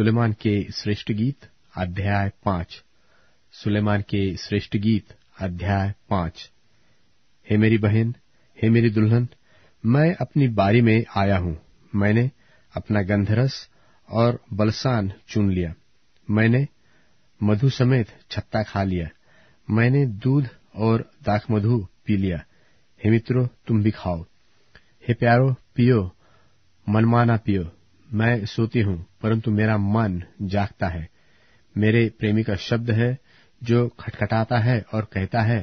सुलेमान के श्रेष्ठ गीत अध्याय 5। सुलेमान के श्रेष्ठ गीत अध्याय 5। हे मेरी बहन, हे मेरी दुल्हन, मैं अपनी बारी में आया हूं। मैंने अपना गंधरस और बलसान चुन लिया। मैंने मधु समेत छत्ता खा लिया। मैंने दूध और दाखमधु पी लिया। हे मित्रों, तुम भी खाओ। हे प्यारो, पियो, मनमाना पियो। मैं सोती हूं, परंतु मेरा मन जागता है। मेरे प्रेमी का शब्द है जो खटखटाता है और कहता है,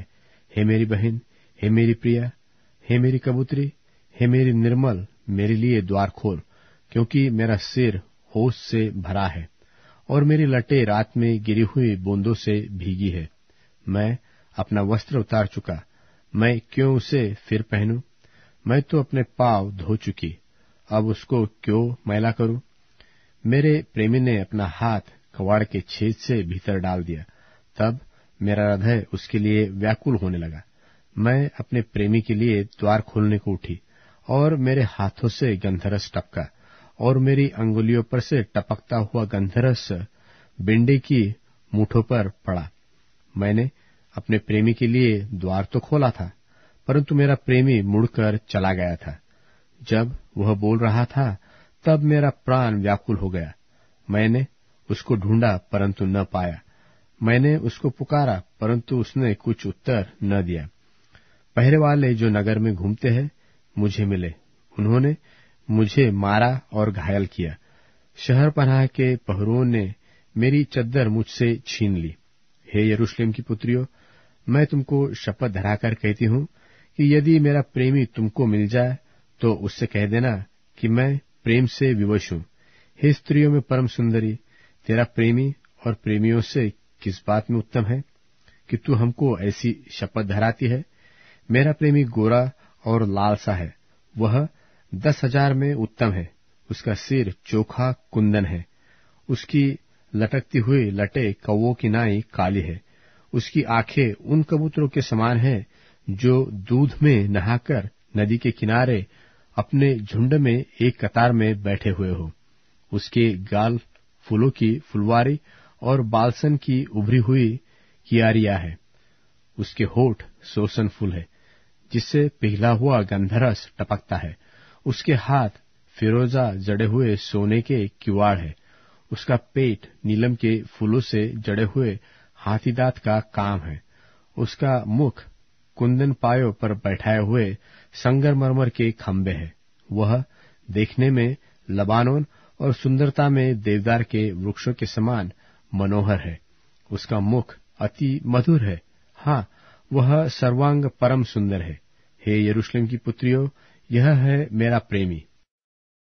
हे मेरी बहन, हे मेरी प्रिया, हे मेरी कबूतरी, हे मेरी निर्मल, मेरे लिए द्वार खोल, क्योंकि मेरा सिर होश से भरा है और मेरी लटे रात में गिरी हुई बूंदों से भीगी है। मैं अपना वस्त्र उतार चुका, मैं क्यों उसे फिर पहनूं? मैं तो अपने पांव धो चुकी, अब उसको क्यों मैला करूं? मेरे प्रेमी ने अपना हाथ कवाड़ के छेद से भीतर डाल दिया, तब मेरा हृदय उसके लिए व्याकुल होने लगा। मैं अपने प्रेमी के लिए द्वार खोलने को उठी और मेरे हाथों से गंधरस टपका और मेरी अंगुलियों पर से टपकता हुआ गंधरस बिंडे की मूठों पर पड़ा। मैंने अपने प्रेमी के लिए द्वार तो खोला था, परंतु मेरा प्रेमी मुड़कर चला गया था। जब वह बोल रहा था तब मेरा प्राण व्याकुल हो गया। मैंने उसको ढूंढा परंतु न पाया। मैंने उसको पुकारा परंतु उसने कुछ उत्तर न दिया। पहरे वाले जो नगर में घूमते हैं मुझे मिले, उन्होंने मुझे मारा और घायल किया। शहरपनाह के पहरुओं ने मेरी चद्दर मुझसे छीन ली। हे यरूशलेम की पुत्रियों, मैं तुमको शपथ धराकर कहती हूं कि यदि मेरा प्रेमी तुमको मिल जाए तो उससे कह देना कि मैं प्रेम से विवश हूं। हे स्त्रियों में परम सुंदरी, तेरा प्रेमी और प्रेमियों से किस बात में उत्तम है कि तू हमको ऐसी शपथ धराती है। मेरा प्रेमी गोरा और लाल सा है, वह 10,000 में उत्तम है। उसका सिर चोखा कुंदन है, उसकी लटकती हुई लटे कौवों की नाई काली है। उसकी आंखें उन कबूतरों के समान है जो दूध में नहाकर नदी के किनारे अपने झुंड में एक कतार में बैठे हुए हो। उसके गाल फूलों की फुलवारी और बालसन की उभरी हुई कियारिया है। उसके होठ सोसन फूल है जिससे पिघला हुआ गंधरस टपकता है। उसके हाथ फिरोजा जड़े हुए सोने के किवाड़ है। उसका पेट नीलम के फूलों से जड़े हुए हाथी दांत का काम है। उसका मुख कुंदन पायों पर बैठाए हुए संगमरमर के खंबे है। वह देखने में लबानोन और सुंदरता में देवदार के वृक्षों के समान मनोहर है। उसका मुख अति मधुर है, हाँ, वह सर्वांग परम सुंदर है। हे यरूशलेम की पुत्रियों, यह है मेरा प्रेमी।